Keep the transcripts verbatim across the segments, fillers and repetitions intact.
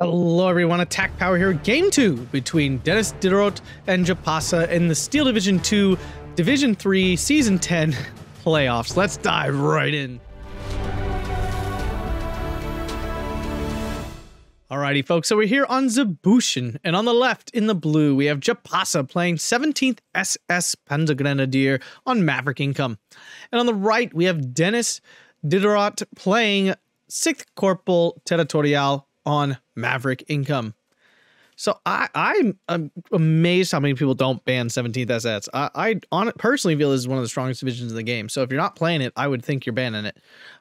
Hello everyone, Attack Power here. Game two between Dennis Diderot and Japassa in the Steel Division two, Division three, Season ten playoffs. Let's dive right in. Alrighty folks, so we're here on Zabushyn, and on the left in the blue we have Japassa playing seventeenth S S Panzergrenadier on Maverick Income. And on the right we have Dennis Diderot playing sixth Corporal Territorial on Maverick Income. So I, I'm, I'm amazed how many people don't ban seventeenth S S. I, I on, personally feel this is one of the strongest divisions in the game. So if you're not playing it, I would think you're banning it.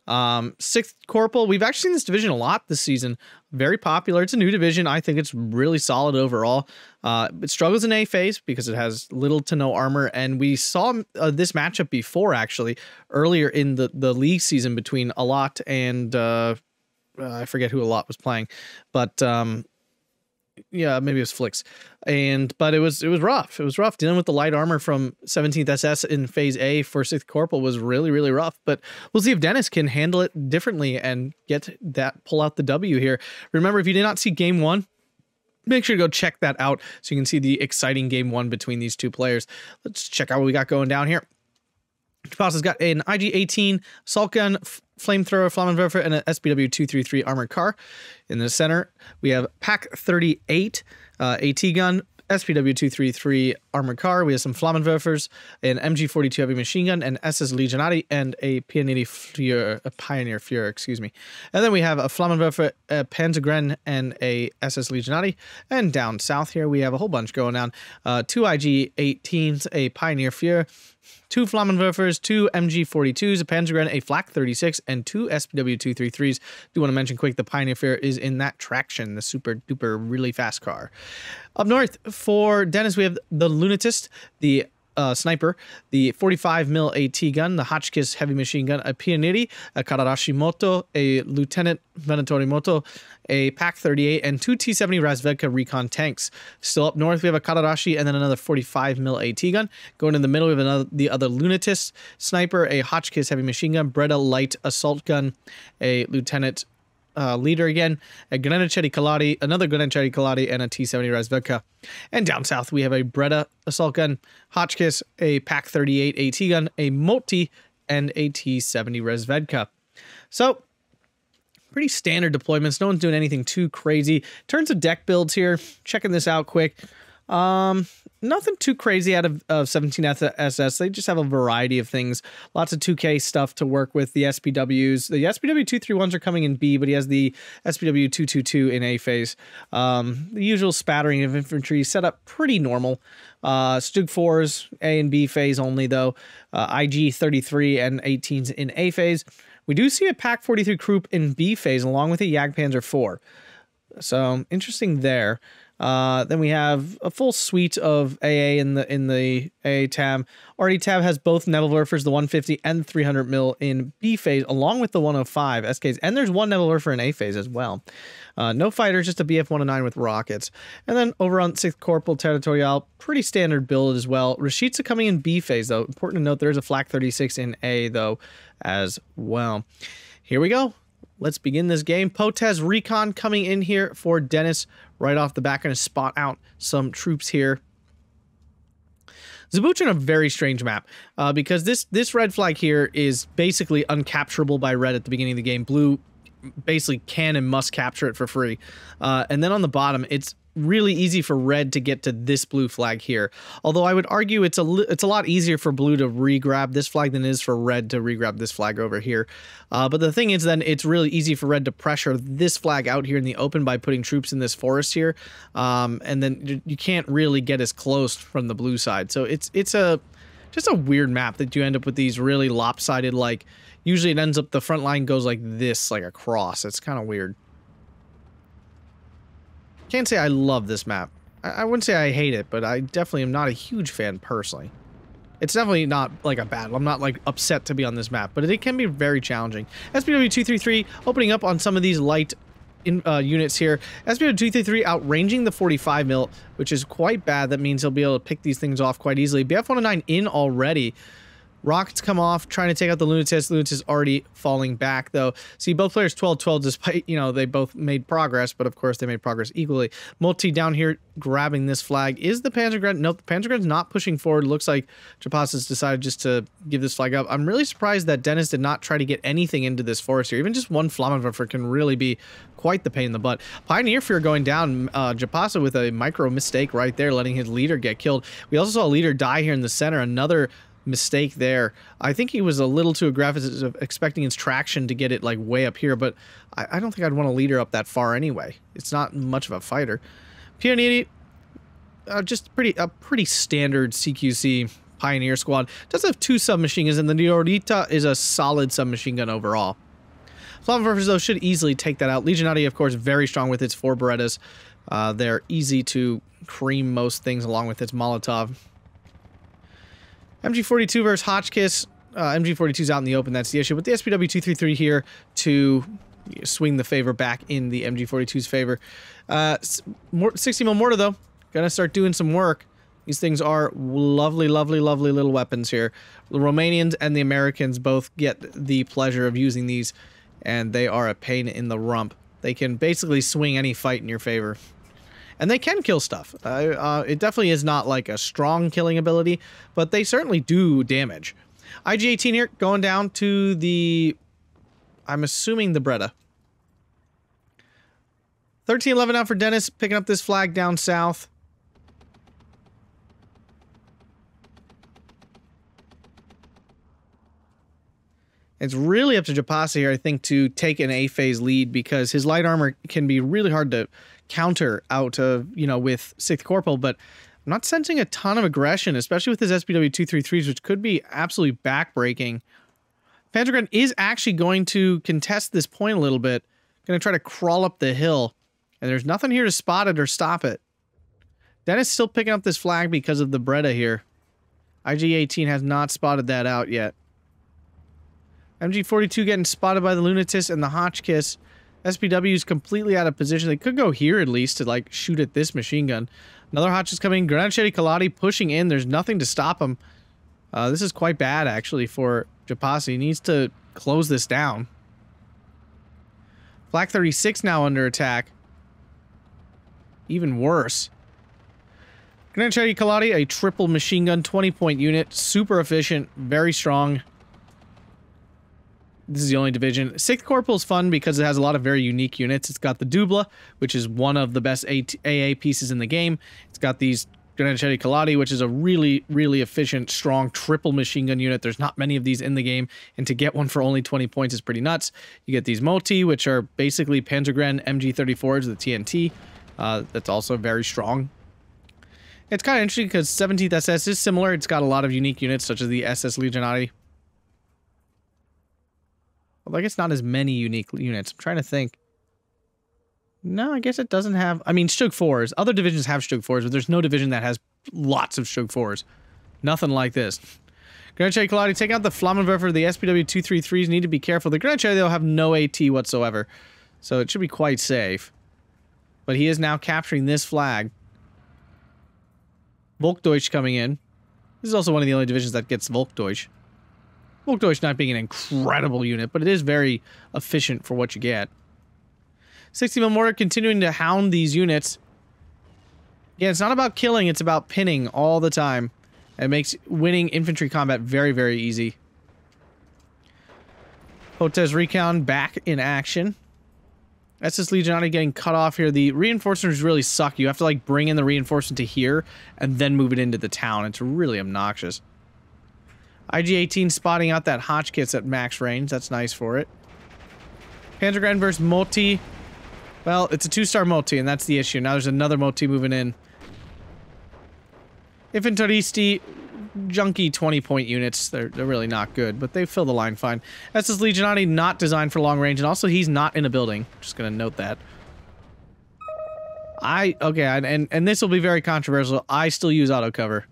Um, sixth Corporal, we've actually seen this division a lot this season. Very popular. It's a new division. I think it's really solid overall. Uh, it struggles in A phase because it has little to no armor. And we saw uh, this matchup before, actually, earlier in the, the league season between Alat and... Uh, Uh, I forget who a lot was playing, but um, yeah, maybe it was Flix. And but it was it was rough. It was rough dealing with the light armor from seventeenth S S in Phase A for sixth Corporal was really really rough. But we'll see if Dennis can handle it differently and get that pull out the W here. Remember, if you did not see Game One, make sure to go check that out so you can see the exciting Game One between these two players. Let's check out what we got going down here. Japassa's got an I G eighteen assault gun, flamethrower, Flammenwerfer, and an S B W two thirty-three armored car. In the center, we have P A C thirty-eight, uh, AT gun, S B W two thirty-three armored car. We have some Flammenwerfers, an M G forty-two heavy machine gun, an S S Legionati, and a Pioneer Fuhrer, a Pioneer Fuhrer, excuse me. And then we have a Flammenwerfer, a Panzergren, and a S S Legionati. And down south here, we have a whole bunch going on. Uh, two I G eighteens, a Pioneer Fuhrer, two Flammenwerfers, two M G forty-twos, a Panzergren, a Flak thirty-six, and two S B W two thirty-threes. Do want to mention quick, the Pioneer Fuhrer is in that traction, the super duper really fast car. Up north for Dennis, we have the Lunatist, the uh, sniper, the forty-five mil A T gun, the Hotchkiss heavy machine gun, a Pioniri, a Kararashimoto, a Lieutenant Venatorimoto, a P A C thirty-eight, and two T seventy Razvedka recon tanks. Still up north, we have a Kararashi and then another forty-five mil A T gun. Going in the middle, we have another, the other Lunatist sniper, a Hotchkiss heavy machine gun, Breda light assault gun, a Lieutenant uh, leader again, a Granatieri Kaladi, another Granatieri Kaladi, and a T seventy Razvedka. And down south, we have a Breda assault gun, Hotchkiss, a P A C thirty-eight AT gun, a Multi, and a T seventy Razvedka. So, pretty standard deployments. No one's doing anything too crazy. Turns of deck builds here. Checking this out quick. Um, nothing too crazy out of, of seventeen S S. They just have a variety of things. Lots of two K stuff to work with. The S B Ws. The S B W two thirty-ones are coming in B, but he has the S B W two twenty-two in A phase. Um, the usual spattering of infantry set up pretty normal. Uh, Stug fours, A and B phase only, though. Uh, I G thirty-three and eighteens in A phase. We do see a P A C forty-three Krupp in B phase, along with a Jagdpanzer four. So, interesting there. Uh, then we have a full suite of A A in the in the A A tab. R D tab has both Nebelwerfers, the one fifty and three hundred mil in B phase, along with the one oh five S Ks. And there's one Nebelwerfer in A phase as well. Uh, no fighters, just a B F one oh nine with rockets. And then over on sixth Corporal Territorial, pretty standard build as well. Rashidza coming in B phase, though. Important to note, there's a Flak thirty-six in A, though, as well. Here we go. Let's begin this game. Potez Recon coming in here for Dennis right off the back. Going to spot out some troops here. Zabushyn, a very strange map uh, because this, this red flag here is basically uncapturable by red at the beginning of the game. Blue basically can and must capture it for free. Uh, and then on the bottom, it's really easy for red to get to this blue flag here. Although I would argue it's a it's a lot easier for blue to regrab this flag than it is for red to regrab this flag over here. Uh, but the thing is then it's really easy for red to pressure this flag out here in the open by putting troops in this forest here. Um, and then you can't really get as close from the blue side. So it's it's a just a weird map that you end up with these really lopsided, like usually it ends up the front line goes like this, like a cross. It's kind of weird. Can't say I love this map. I wouldn't say I hate it, but I definitely am not a huge fan personally. It's definitely not like a battle. I'm not like upset to be on this map, but it can be very challenging. S B W two thirty-three opening up on some of these light in, uh, units here. S B W two thirty-three outranging the forty-five mil, which is quite bad. That means he'll be able to pick these things off quite easily. B F one oh nine in already. Rockets come off, trying to take out the Lunatics. Lunatics already falling back, though. See, both players twelve twelve, despite, you know, they both made progress, but of course they made progress equally. Multi down here grabbing this flag. Is the Panzergrenadier? Nope, the Panzergrenadier's not pushing forward. Looks like Trapassa's decided just to give this flag up. I'm really surprised that Dennis did not try to get anything into this forest here. Even just one Flammenwerfer can really be quite the pain in the butt. Pioneer Fear going down. Uh, Trapassa with a micro mistake right there, letting his leader get killed. We also saw a leader die here in the center. Another mistake there. I think he was a little too aggressive, expecting its traction to get it like way up here, but I, I don't think I'd want to lead her up that far anyway. It's not much of a fighter. Pioniti, uh, just pretty a pretty standard C Q C Pioneer squad. Does have two submachine guns, and the Diorita is a solid submachine gun overall. Flammenwerfers, though, should easily take that out. Legionati, of course, very strong with its four Berettas. Uh, they're easy to cream most things along with its Molotov. M G forty-two versus Hotchkiss. Uh, M G forty-two's out in the open. That's the issue. But the S P W two thirty-three here to swing the favor back in the M G forty-two's favor. Uh, sixty mil mortar, though, gonna start doing some work. These things are lovely, lovely, lovely little weapons here. The Romanians and the Americans both get the pleasure of using these, and they are a pain in the rump. They can basically swing any fight in your favor. And they can kill stuff. Uh, uh, it definitely is not like a strong killing ability, but they certainly do damage. I G eighteen here, going down to the, I'm assuming the Breda. thirteen eleven out for Dennis, picking up this flag down south. It's really up to Trapassa here, I think, to take an A-phase lead, because his light armor can be really hard to counter out of, you know, with sixth Corporal, but I'm not sensing a ton of aggression, especially with his S P W two thirty-threes, which could be absolutely backbreaking. Panzergrenadier is actually going to contest this point a little bit. Going to try to crawl up the hill, and there's nothing here to spot it or stop it. Dennis still picking up this flag because of the Breda here. I G eighteen has not spotted that out yet. M G forty-two getting spotted by the Lunatics and the Hotchkiss. S P W is completely out of position. They could go here at least to like shoot at this machine gun. Another Hotchkiss coming in. Granatieri Kaladi pushing in. There's nothing to stop him. Uh, this is quite bad actually for Trapassa. He needs to close this down. Flak thirty-six now under attack. Even worse. Granatieri Kaladi, a triple machine gun, twenty point unit. Super efficient. Very strong. This is the only division. sixth Corporal's fun because it has a lot of very unique units. It's got the Dubla, which is one of the best A A pieces in the game. It's got these Granatieri Kaladi, which is a really, really efficient, strong triple machine gun unit. There's not many of these in the game, and to get one for only twenty points is pretty nuts. You get these Moti, which are basically Panzergren M G thirty-fours with the T N T. Uh, that's also very strong. It's kind of interesting because seventeenth S S is similar. It's got a lot of unique units, such as the S S Legionati. I guess not as many unique units. I'm trying to think. No, I guess it doesn't have... I mean, Stug fours. Other divisions have Stug fours, but there's no division that has lots of Stug fours. Nothing like this. Granatieri Kaladi, take out the Flammenwerfer. The S P W two thirty-threes need to be careful. The Granatieri, they'll have no AT whatsoever, so it should be quite safe. But he is now capturing this flag. Volkdeutsch coming in. This is also one of the only divisions that gets Volkdeutsch. Volkdeutsch not being an incredible unit, but it is very efficient for what you get. sixty mil mortar continuing to hound these units. Again, it's not about killing, it's about pinning all the time. It makes winning infantry combat very, very easy. Hotez Recon back in action. S S Legionati getting cut off here. The reinforcements really suck. You have to like bring in the reinforcement to here and then move it into the town. It's really obnoxious. I G eighteen spotting out that Hotchkiss at max range. That's nice for it. Panzergrenadier versus Moti. Well, it's a two-star Moti, and that's the issue. Now there's another Moti moving in. Infanteristi, junky twenty point units. They're, they're really not good, but they fill the line fine. S S Legionati not designed for long range, and also he's not in a building. Just going to note that. I, okay, and, and this will be very controversial. I still use autocover.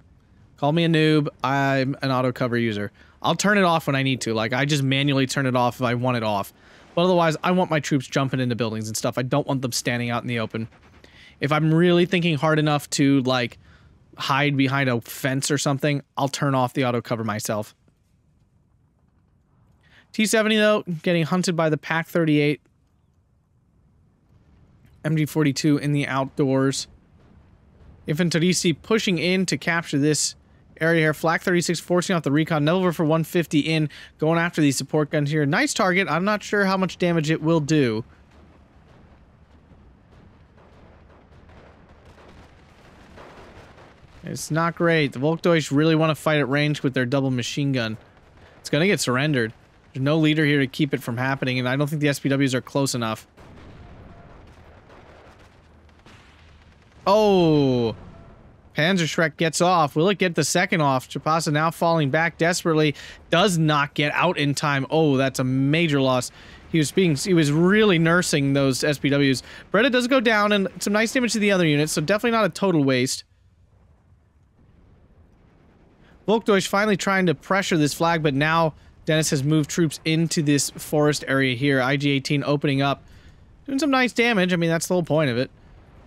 Call me a noob. I'm an autocover user. I'll turn it off when I need to. Like, I just manually turn it off if I want it off. But otherwise, I want my troops jumping into buildings and stuff. I don't want them standing out in the open. If I'm really thinking hard enough to, like, hide behind a fence or something, I'll turn off the autocover myself. T seventy, though, getting hunted by the P A C thirty-eight. M G forty-two in the outdoors. Infanteristi pushing in to capture this area here. Flak thirty-six forcing out the recon. Neville for one fifty in, going after these support guns here. Nice target. I'm not sure how much damage it will do. It's not great. The Volkdeutsch really want to fight at range with their double machine gun. It's going to get surrendered. There's no leader here to keep it from happening, and I don't think the S P Ws are close enough. Oh! Panzerschreck gets off. Will it get the second off? Chapasa now falling back desperately. Does not get out in time. Oh, that's a major loss. He was being, he was really nursing those S P Ws. Breda does go down, and some nice damage to the other units, so definitely not a total waste. Volkdeutsch finally trying to pressure this flag, but now Dennis has moved troops into this forest area here. I G eighteen opening up. Doing some nice damage. I mean, that's the whole point of it.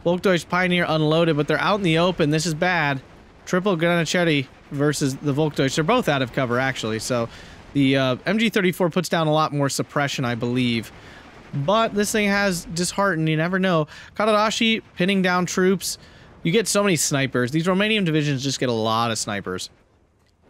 Volkdeutsch Pioneer unloaded, but they're out in the open. This is bad. Triple Granachetti versus the Volkdeutsch. They're both out of cover, actually. So the uh, M G thirty-four puts down a lot more suppression, I believe. But this thing has disheartened. You never know. Katarashi pinning down troops. You get so many snipers. These Romanian divisions just get a lot of snipers.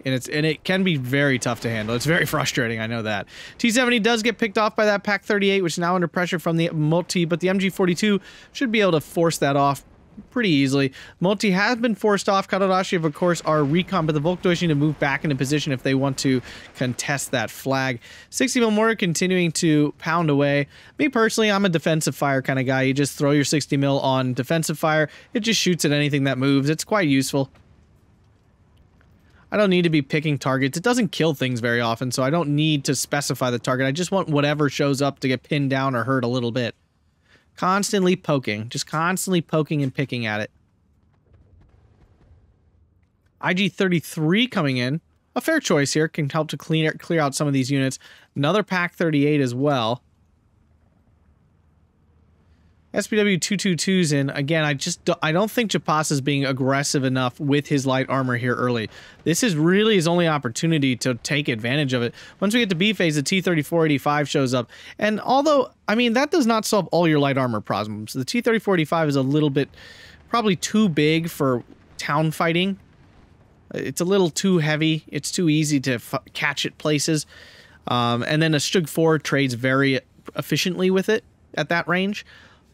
And, it's, and it can be very tough to handle. It's very frustrating, I know that. T seventy does get picked off by that P A C thirty-eight, which is now under pressure from the Multi, but the M G forty-two should be able to force that off pretty easily. Multi has been forced off. Katarashi, of course, are recon, but the Volkdeutsch need to move back into position if they want to contest that flag. sixty mil mortar continuing to pound away. Me personally, I'm a defensive fire kind of guy. You just throw your sixty mil on defensive fire. It just shoots at anything that moves. It's quite useful. I don't need to be picking targets. It doesn't kill things very often, so I don't need to specify the target. I just want whatever shows up to get pinned down or hurt a little bit. Constantly poking. Just constantly poking and picking at it. I G thirty-three coming in. A fair choice here. Can help to clear, clear out some of these units. Another P A C thirty-eight as well. S P W two twenty-two's in. Again, I just do, I don't think Chapasa's being aggressive enough with his light armor here early. This is really his only opportunity to take advantage of it. Once we get to B phase, the T thirty-four eighty-five shows up. And although, I mean, that does not solve all your light armor problems. The T thirty-four eighty-five is a little bit, probably too big for town fighting. It's a little too heavy. It's too easy to f catch at places. Um, and then a Stug four trades very efficiently with it at that range.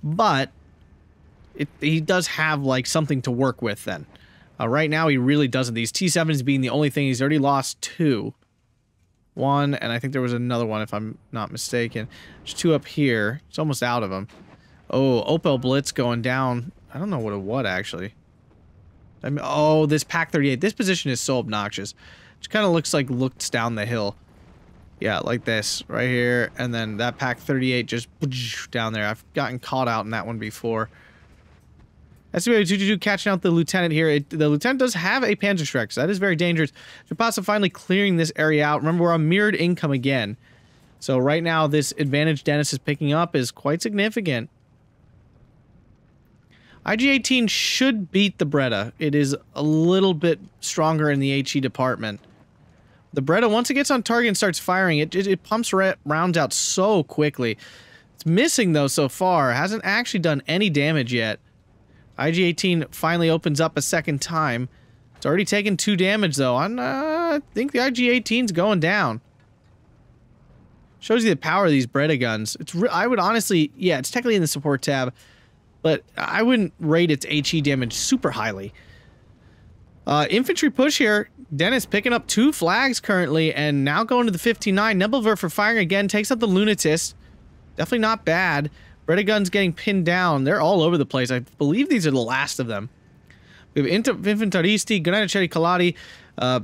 But it, he does have, like, something to work with then. Uh, right now, he really doesn't. These T sevens being the only thing. He's already lost two. One, and I think there was another one, if I'm not mistaken. There's two up here. It's almost out of them. Oh, Opel Blitz going down. I don't know what it was, actually. I mean, oh, this P A C thirty-eight. This position is so obnoxious. It kind of looks like looks down the hill. Yeah, like this right here, and then that P A C thirty-eight just down there. I've gotten caught out in that one before. S P W two twenty-two catching out the lieutenant here. It, the lieutenant does have a Panzerschreck, so that is very dangerous. Chapasa finally clearing this area out. Remember, we're on mirrored income again. So right now, this advantage Dennis is picking up is quite significant. I G eighteen should beat the Breda. It is a little bit stronger in the H E department. The Breda, once it gets on target and starts firing, it, it, it pumps rounds out so quickly. It's missing, though, so far. Hasn't actually done any damage yet. I G eighteen finally opens up a second time. It's already taken two damage, though. I'm, uh, I think the I G eighteen's going down. Shows you the power of these Breda guns. It's I would honestly... Yeah, it's technically in the support tab, but I wouldn't rate its H E damage super highly. Uh, infantry push here. Dennis picking up two flags currently, and now going to the fifty-nine. Nebelwerfer firing again, takes out the Lunatist. Definitely not bad. Breda guns getting pinned down. They're all over the place. I believe these are the last of them. We have Inter Infanteristi, Granachetti, Kaladi. Uh,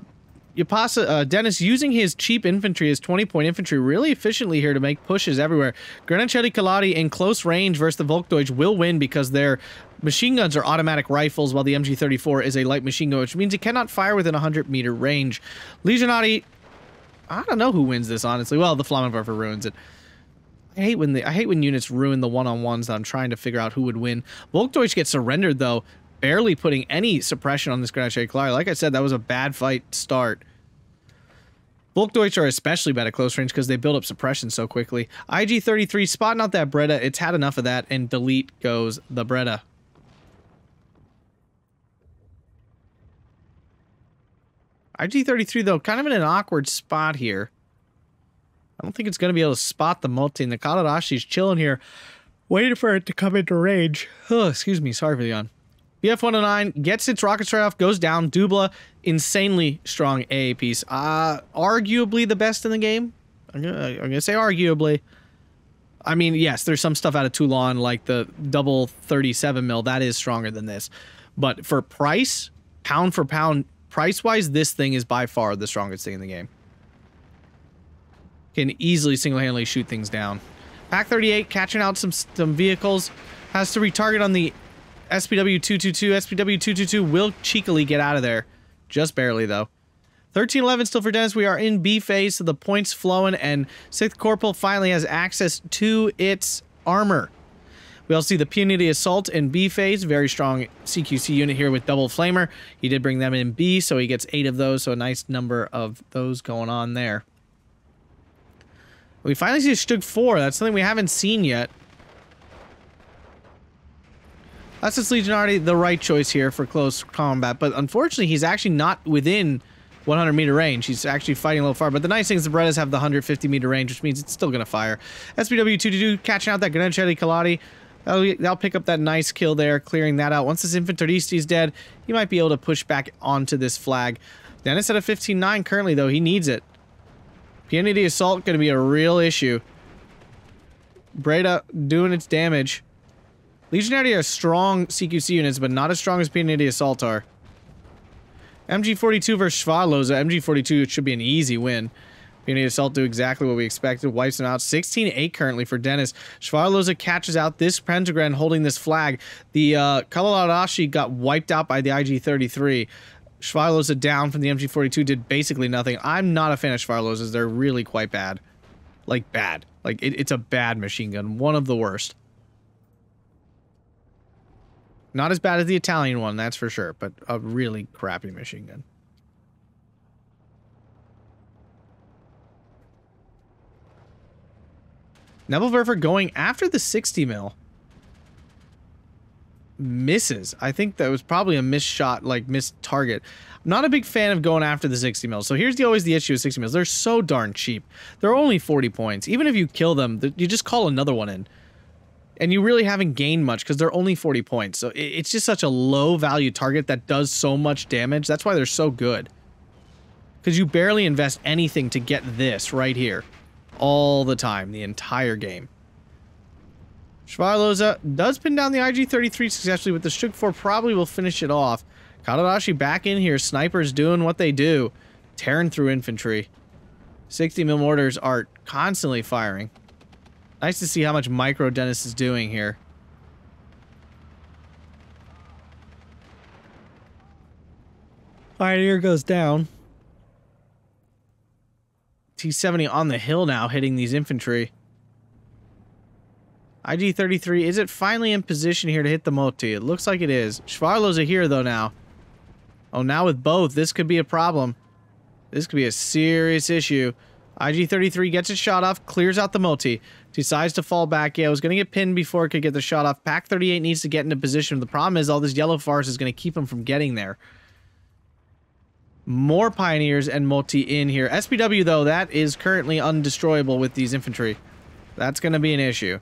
Yapasa, uh, Dennis using his cheap infantry, his twenty-point infantry, really efficiently here to make pushes everywhere. Granachetti, Kaladi in close range versus the Volkdeutsch will win because they're... Machine guns are automatic rifles, while the M G thirty-four is a light machine gun, which means it cannot fire within one hundred meter range. Legionati, I don't know who wins this, honestly. Well, the Flammenwerfer ruins it. I hate when the I hate when units ruin the one-on-ones that I'm trying to figure out who would win. Volkdeutsch gets surrendered, though, barely putting any suppression on this Granachetti Kalari. Like I said, that was a bad fight start. Volkdeutsch are especially bad at close range because they build up suppression so quickly. I G thirty-three spotting out that Breda. It's had enough of that, and delete goes the Breda. I G thirty-three, though, kind of in an awkward spot here. I don't think it's going to be able to spot the multi, and the Kadarashi's chilling here, waiting for it to come into range. Oh, excuse me. Sorry for the yawn. B F one oh nine gets its rocket straight off, goes down. Dubla, insanely strong A A piece. Uh, arguably the best in the game. I'm going to say arguably. I mean, yes, there's some stuff out of Toulon, like the double thirty-seven mil. That is stronger than this. But for price, pound for pound, price-wise, this thing is by far the strongest thing in the game. Can easily single-handedly shoot things down. Pac thirty-eight catching out some, some vehicles. Has to retarget on the S P W two twenty-two. S P W two twenty-two will cheekily get out of there. Just barely, though. thirteen eleven still for Dennis. We are in B phase, so the points flowing, and sixth Corporal finally has access to its armor. We also see the Punitive Assault in B phase. Very strong C Q C unit here with double flamer. He did bring them in B, so he gets eight of those, so a nice number of those going on there. We finally see a Stug four. That's something we haven't seen yet. That's just Legionardi, the right choice here for close combat, but unfortunately he's actually not within one hundred meter range. He's actually fighting a little far, but the nice thing is the Berettas have the one hundred fifty meter range, which means it's still going to fire. S P W two twenty-two catching out that Granchetti Kaladi. That'll, that'll pick up that nice kill there, clearing that out. Once this Infanteristi is dead, he might be able to push back onto this flag. Dennis at a fifteen nine currently, though. He needs it. P N D Assault going to be a real issue. Breda doing its damage. Legionary are strong C Q C units, but not as strong as P N D Assault are. M G forty-two versus Schwadloza. M G forty-two should be an easy win. P N D Assault do exactly what we expected. Wipes them out. sixteen eight currently for Dennis. Schwadloza catches out this Pentagran holding this flag. The uh, Kalalashi got wiped out by the I G thirty-three. Schwadloza down from the M G forty-two did basically nothing. I'm not a fan of Schwadlozas. They're really quite bad. Like, bad. Like, it, it's a bad machine gun. One of the worst. Not as bad as the Italian one, that's for sure, but a really crappy machine gun. Nebelwerfer going after the sixty mil. Misses. I think that was probably a missed shot, like missed target. I'm not a big fan of going after the sixty mil. So here's the always the issue with sixty mils. They're so darn cheap. They're only forty points. Even if you kill them, you just call another one in. And you really haven't gained much because they're only forty points. So it's just such a low value target that does so much damage. That's why they're so good. Because you barely invest anything to get this right here. All the time. The entire game. Schwadloza does pin down the I G thirty-three successfully, but the Stug four probably will finish it off. Kadarashi back in here. Snipers doing what they do. Tearing through infantry. sixty mil mortars are constantly firing. Nice to see how much micro Dennis is doing here. Pioneer goes down. T seventy on the hill now, hitting these infantry. I G thirty-three, is it finally in position here to hit the multi? It looks like it is. Schwadloza here, though, now. Oh, now with both, this could be a problem. This could be a serious issue. I G thirty-three gets his shot off, clears out the multi. Decides to fall back. Yeah, it was going to get pinned before it could get the shot off. Pac thirty-eight needs to get into position. The problem is all this yellow farce is going to keep him from getting there. More Pioneers and multi in here. S P W, though, that is currently undestroyable with these infantry. That's going to be an issue.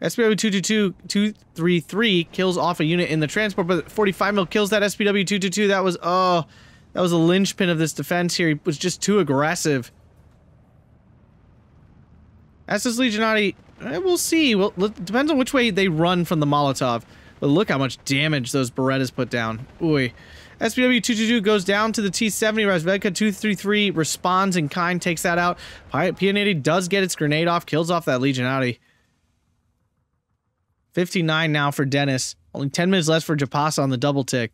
S P W two twenty-two two thirty-three kills off a unit in the transport, but forty-five mil kills that S P W two twenty-two. That was, oh, that was a linchpin of this defense here. He was just too aggressive. S S Legionati, we'll see. Well, it depends on which way they run from the Molotov. But look how much damage those Berettas put down. Ooh. S P W two twenty-two goes down to the T seventy. Razvedka two thirty-three responds in kind, takes that out. P N eighty does get its grenade off, kills off that Legionati. fifty-nine now for Dennis. Only ten minutes left for Japasa on the double tick.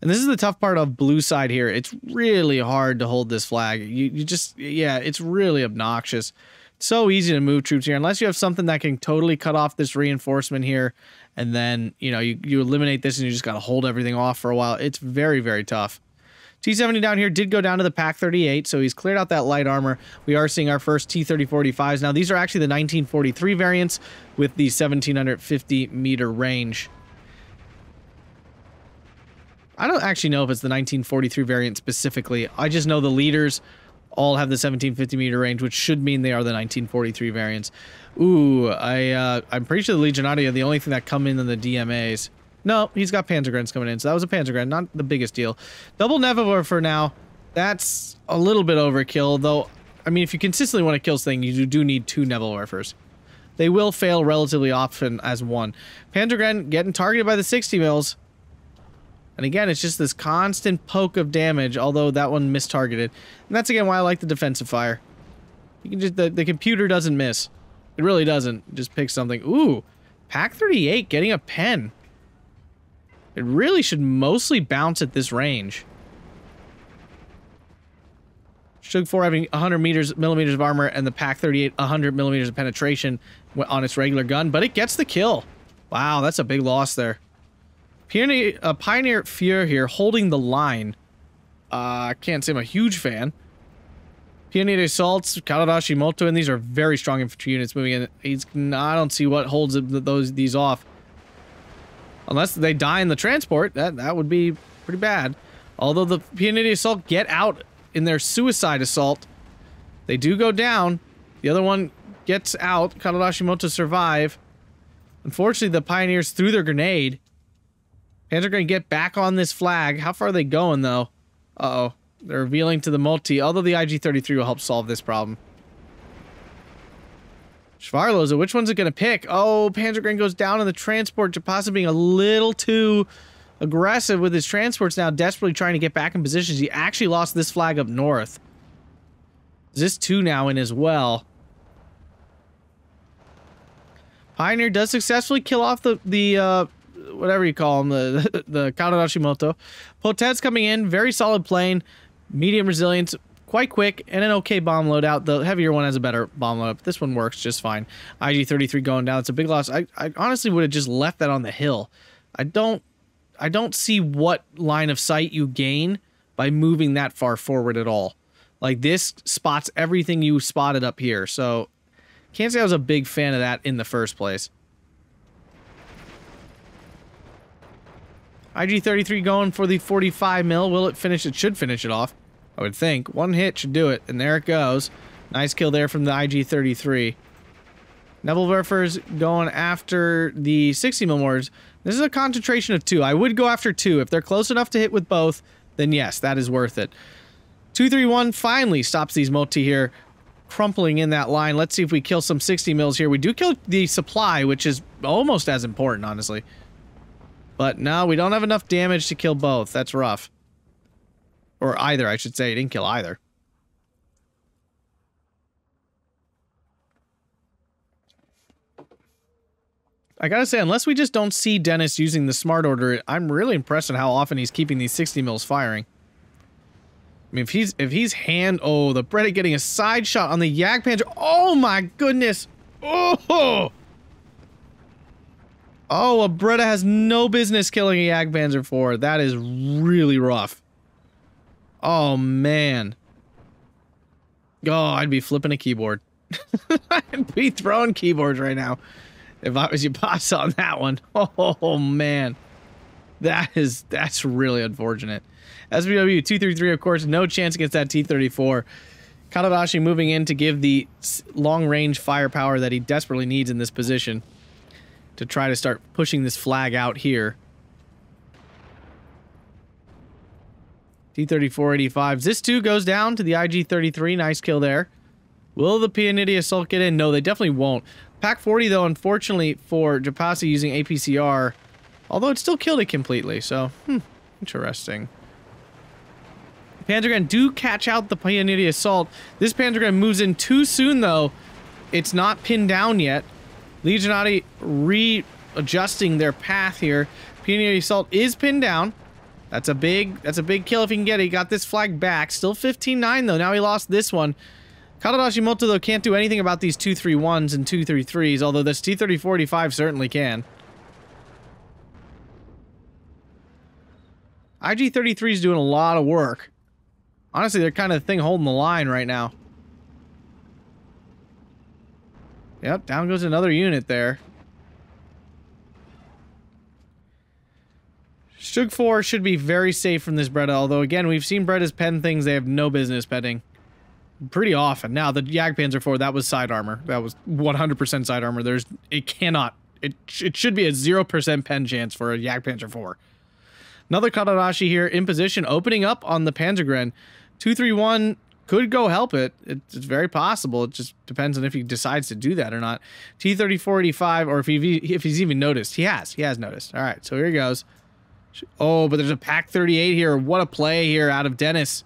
And this is the tough part of blue side here. It's really hard to hold this flag. You, you just, yeah, it's really obnoxious. So easy to move troops here, unless you have something that can totally cut off this reinforcement here, and then, you know, you, you eliminate this and you just got to hold everything off for a while. It's very, very tough. T seventy down here did go down to the P A C thirty-eight, so he's cleared out that light armor. We are seeing our first T thirty forty-fives. Now, these are actually the nineteen forty-three variants with the seventeen fifty meter range. I don't actually know if it's the nineteen forty-three variant specifically. I just know the leaders all have the seventeen fifty meter range, which should mean they are the nineteen forty-three variants. Ooh, I, uh, I'm pretty sure the Legionati are the only thing that come in on the D M As. No, he's got Panzergrens coming in, so that was a Panzergren, not the biggest deal. Double Nevivar for now. That's a little bit overkill, though. I mean, if you consistently want to kill something, you do need two Nevivar Werfers. They will fail relatively often as one. Panzergren getting targeted by the sixty mils. And again, it's just this constant poke of damage, although that one mistargeted. And that's, again, why I like the defensive fire. You can just, the, the computer doesn't miss. It really doesn't. It just pick something. Ooh, P A C thirty-eight getting a pen. It really should mostly bounce at this range. Shug four having one hundred meters, millimeters of armor, and the P A C thirty-eight one hundred millimeters of penetration on its regular gun, but it gets the kill. Wow, that's a big loss there. Pioneer, uh, Pioneer Fuhrer here holding the line. I uh, can't say I'm a huge fan. Pioneer Assaults, Karadashi Moto, and these are very strong infantry units moving in. He's, I don't see what holds those these off. Unless they die in the transport, that, that would be pretty bad. Although the Pioneer Assault get out in their suicide assault. They do go down. The other one gets out. Karadashi Moto survive. Unfortunately, the Pioneers threw their grenade. Panzer going to get back on this flag. How far are they going, though? Uh-oh. They're revealing to the multi, although the I G thirty-three will help solve this problem. Schvarloza, which one's it going to pick? Oh, Panzergren goes down in the transport. Japasa being a little too aggressive with his transports now, desperately trying to get back in positions. He actually lost this flag up north. This two now in as well. Pioneer does successfully kill off the... the uh, whatever you call them, the, the Karadashimoto. Potet's coming in, very solid plane, medium resilience, quite quick, and an okay bomb loadout. The heavier one has a better bomb loadout, but this one works just fine. I G thirty-three going down, it's a big loss. I, I honestly would have just left that on the hill. I don't, I don't see what line of sight you gain by moving that far forward at all. Like, this spots everything you spotted up here, so can't say I was a big fan of that in the first place. I G thirty-three going for the forty-five mil. Will it finish? It should finish it off, I would think. One hit should do it, and there it goes. Nice kill there from the I G thirty-three. Nebelwerfer's going after the sixty mil mortars. This is a concentration of two. I would go after two. If they're close enough to hit with both, then yes, that is worth it. two three one finally stops these multi here, crumpling in that line. Let's see if we kill some sixty mils here. We do kill the supply, which is almost as important, honestly. But no, we don't have enough damage to kill both. That's rough. Or either, I should say. It didn't kill either. I gotta say, unless we just don't see Dennis using the smart order, I'm really impressed at how often he's keeping these sixty mils firing. I mean, if he's if he's hand... Oh, the Breda getting a side shot on the Jagdpanzer. Oh my goodness! Oh! Oh, a Breda has no business killing a Jagdpanzer four. That is really rough. Oh, man. Oh, I'd be flipping a keyboard. I'd be throwing keyboards right now if I was your boss on that one. Oh, man. That is, that's really unfortunate. S B W two thirty-three, of course, no chance against that T thirty-four. Katadashi moving in to give the long-range firepower that he desperately needs in this position, to try to start pushing this flag out here. T thirty-four eighty-fives. This too goes down to the I G thirty-three. Nice kill there. Will the Pioneer Assault get in? No, they definitely won't. P A C forty, though, unfortunately for Japasi using A P C R, although it still killed it completely, so, hmm, interesting. Panzergren do catch out the Pioneer Assault. This Panzergren moves in too soon, though. It's not pinned down yet. Legionati readjusting their path here. Pioneer Assault is pinned down. That's a big, that's a big kill if he can get it. He got this flag back. Still fifteen nine, though. Now he lost this one. Katadashi Moto, though, can't do anything about these two three ones and two three threes, although this T thirty forty-five certainly can. I G thirty-three is doing a lot of work. Honestly, they're kind of the thing holding the line right now. Yep, down goes another unit there. Shug four should be very safe from this Breda, although again, we've seen Bredas pen things they have no business petting pretty often. Now, the Jagdpanzer four, that was side armor. That was one hundred percent side armor. There's, it cannot, it, it should be a zero percent pen chance for a Jagdpanzer four. Another Kadarashi here in position, opening up on the Panzergren. two three one could go help it. It's, it's very possible. It just depends on if he decides to do that or not. T thirty-four eighty-five, or if, he, if he's even noticed. He has. He has noticed. All right, so here he goes. Oh, but there's a P A C thirty-eight here. What a play here out of Dennis.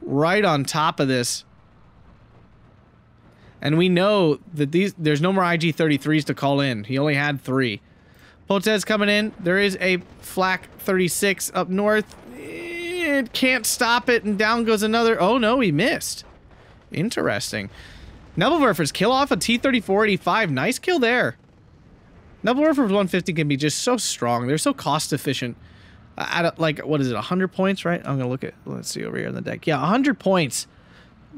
Right on top of this. And we know that these there's no more I G thirty-threes to call in. He only had three. Poltez coming in. There is a Flak thirty-six up north. It can't stop it, and down goes another. Oh, no, he missed. Interesting. Nebelwerfer's kill off a T thirty-four eighty-five. Nice kill there. Nebelwerfer's one fifty can be just so strong. They're so cost-efficient. At, like, what is it, one hundred points, right? I'm going to look at, let's see over here in the deck. Yeah, one hundred points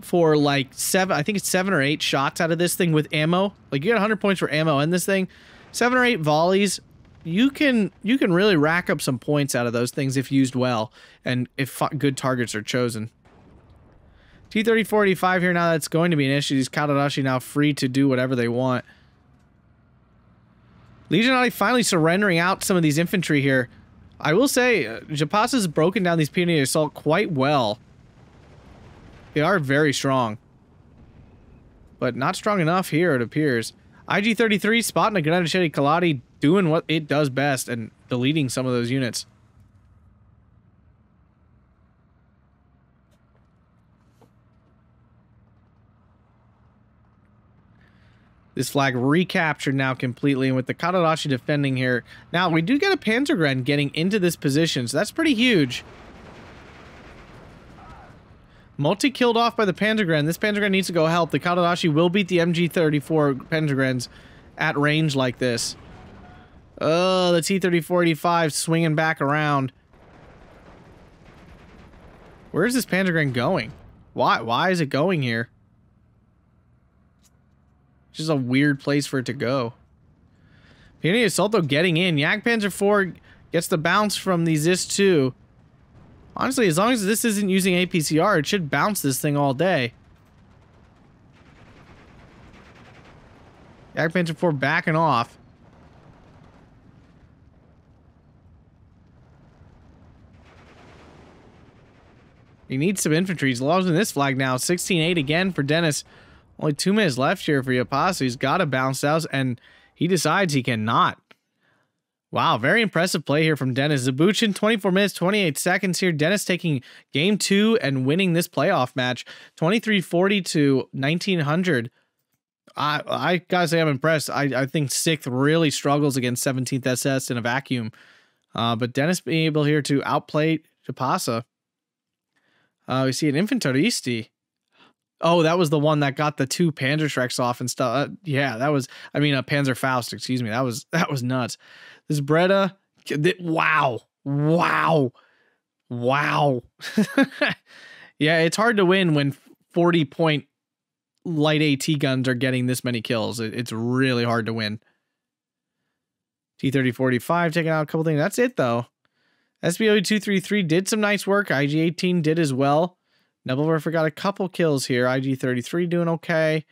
for, like, seven, I think it's seven or eight shots out of this thing with ammo. Like, you get one hundred points for ammo in this thing. Seven or eight volleys. You can you can really rack up some points out of those things if used well and if good targets are chosen. T thirty-four eighty-five here now, that's going to be an issue. These Kadarashi now free to do whatever they want. Legionati finally surrendering out some of these infantry here. I will say, uh, Japasa has broken down these Pioneer Assault quite well. They are very strong. But not strong enough here, it appears. I G thirty-three spotting a Granatieri Kaladi doing what it does best and deleting some of those units. This flag recaptured now completely, and with the Kadarashi defending here. Now, we do get a Panzergren getting into this position, so that's pretty huge. Multi-killed off by the Panzergren. This Panzergren needs to go help. The Kadarashi will beat the M G thirty-four Panzergrens at range like this. Oh, the T thirty-four eighty-five swinging back around. Where is this Panzergren going? Why? Why is it going here? Just a weird place for it to go. Pioneer Assault though getting in. Jagdpanzer four gets the bounce from the Zis two. Honestly, as long as this isn't using A P C R, it should bounce this thing all day. Jagdpanzer four backing off. He needs some infantry. He's lost in this flag now. sixteen eight again for Dennis. Only two minutes left here for Yapasa. He's got to bounce out, and he decides he cannot. Wow, very impressive play here from Dennis. Zabuchin, twenty-four minutes, twenty-eight seconds here. Dennis taking game two and winning this playoff match. twenty-three forty to nineteen hundred. I, I got to say I'm impressed. I, I think sixth really struggles against seventeenth S S in a vacuum. Uh, but Dennis being able here to outplay Yapasa. Uh, we see an Infanteristi. Oh, that was the one that got the two Panzerschrecks off and stuff. Uh, yeah, that was, I mean, a Panzerfaust, excuse me. That was, that was nuts. This Breda, th wow, wow, wow. Yeah, it's hard to win when forty point light AT guns are getting this many kills. It, it's really hard to win. T thirty forty-five taking out a couple things. That's it, though. S B O two thirty-three did some nice work. I G eighteen did as well. Nebelwerfer got a couple kills here. I G thirty-three doing okay.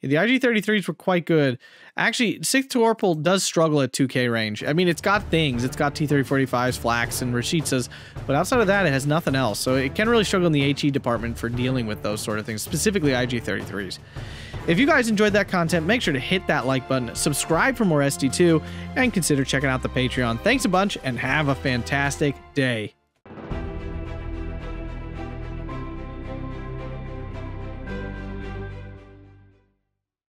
The I G thirty-threes were quite good. Actually, sixth Torpil does struggle at two K range. I mean, it's got things. It's got T thirty forty-fives, Flaks, and Rashitzas, but outside of that, it has nothing else. So it can really struggle in the HE department for dealing with those sort of things, specifically I G thirty-threes. If you guys enjoyed that content, make sure to hit that like button, subscribe for more S D two, and consider checking out the Patreon. Thanks a bunch, and have a fantastic day.